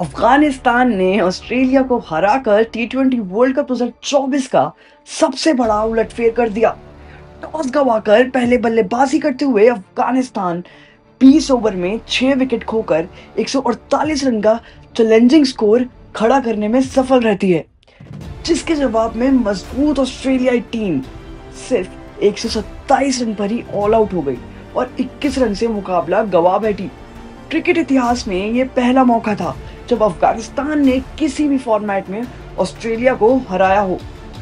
अफगानिस्तान ने ऑस्ट्रेलिया को हराकर T20 वर्ल्ड कप 2024 का सबसे बड़ा उलटफेर कर दिया। टॉस गंवाकर पहले बल्लेबाजी करते हुए अफगानिस्तान 20 ओवर में 6 विकेट खोकर 148 रन का चैलेंजिंग स्कोर खड़ा करने में सफल रहती है, जिसके जवाब में मजबूत ऑस्ट्रेलियाई टीम सिर्फ 127 रन पर ही ऑल आउट हो गई और 21 रन से मुकाबला गंवा बैठी। क्रिकेट इतिहास में ये पहला मौका था जब अफगानिस्तान ने किसी भी फॉर्मेट में ऑस्ट्रेलिया को हराया हो।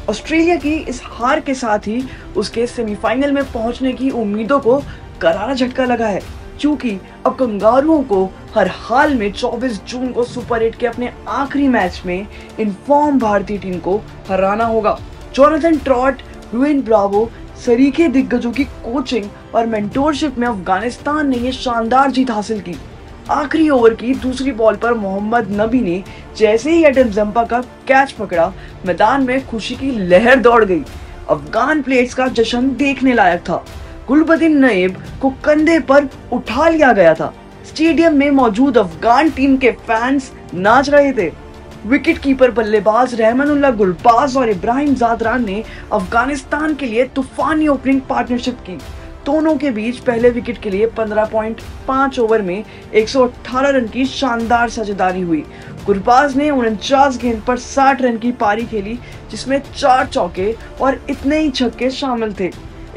ऑस्ट्रेलिया की इस हार के साथ ही उसके सेमीफाइनल में पहुंचने की उम्मीदों को करारा झटका लगा है, क्योंकि अब कंगारुओं को हर हाल में 24 जून को सुपर 8 के अपने आखिरी मैच में इनफॉर्म भारतीय टीम को हराना होगा। जोनाथन ट्रॉट, रुएन ब्रावो सरीखे दिग्गजों की कोचिंग और मेंटोरशिप में अफगानिस्तान ने ये शानदार जीत हासिल की। आखिरी ओवर की दूसरी बॉल पर मोहम्मद नबी ने जैसे ही एडम जंपा का कैच पकड़ा, मैदान में खुशी की लहर दौड़ गई। अफगान प्लेयर्स का जश्न देखने लायक था। गुलबदीन नईब को कंधे पर उठा लिया गया था। स्टेडियम में मौजूद अफगान टीम के फैंस नाच रहे थे। विकेटकीपर बल्लेबाज रहमानुल्लाह गुरबाज और इब्राहिम जादरान ने अफगानिस्तान के लिए तूफानी ओपनिंग पार्टनरशिप की। दोनों के बीच पहले विकेट के लिए 15.5 ओवर में 118 रन की शानदार साझेदारी हुई। गुरबाज ने 49 गेंद पर 60 रन की पारी खेली, जिसमें 4 चौके और इतने ही छक्के शामिल थे।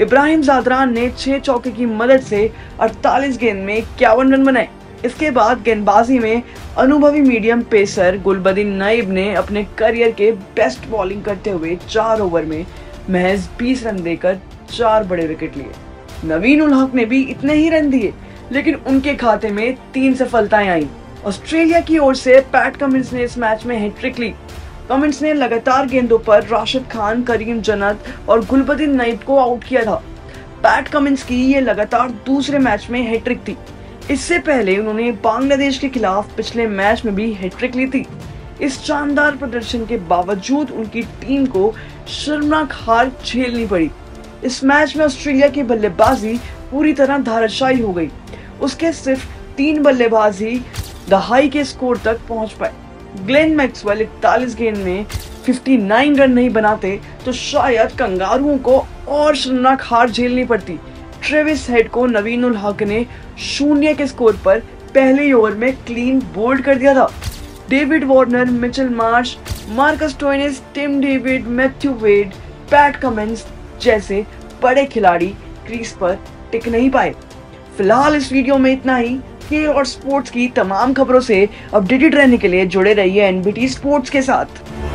इब्राहिम जादरान ने 6 चौके की मदद से 48 गेंद में 51 रन बनाए। इसके बाद गेंदबाजी में अनुभवी मीडियम पेसर गुलबदीन नईब ने अपने करियर के बेस्ट बॉलिंग करते हुए 4 ओवर में महज 20 रन देकर 4 बड़े विकेट लिए। नवीन-उल-हक ने भी इतने ही रन दिए, लेकिन उनके खाते में 3 सफलताएं आईं। ऑस्ट्रेलिया की ओर से पैट कमिंस ने इस मैच में हैट्रिक ली। कमिंस ने लगातार गेंदों पर राशिद खान, करीम जन्नत और गुलबदीन नईब को आउट किया था। पैट कमिंस की ये लगातार दूसरे मैच में हैट्रिक थी। इससे पहले उन्होंने बांग्लादेश के खिलाफ पिछले मैच में भी हैट्रिक ली थी। इस शानदार प्रदर्शन के बावजूद उनकी टीम को शर्मनाक हार झेलनी पड़ी। इस मैच में ऑस्ट्रेलिया की बल्लेबाजी पूरी तरह धाराशायी हो गई। उसके सिर्फ 3 बल्लेबाज ही दहाई के स्कोर तक पहुंच पाए। ग्लेन मैक्सवेल 41 गेंद में 59 रन नहीं बनाते तो शायद कंगारुओं को और शर्मनाक हार झेलनी पड़ती। ट्रेविस हेड को नवीन-उल-हक ने 0 के स्कोर पर पहले ही ओवर में क्लीन बोल्ड कर दिया था। David Warner, Mitchell Marsh, Marcus Stoinis, Tim David, Matthew Wade, Pat Cummins जैसे बड़े खिलाड़ी क्रीज पर टिक नहीं पाए। फिलहाल इस वीडियो में इतना ही। खेल और स्पोर्ट्स की तमाम खबरों से अपडेटेड रहने के लिए जुड़े रहिए NBT स्पोर्ट्स के साथ।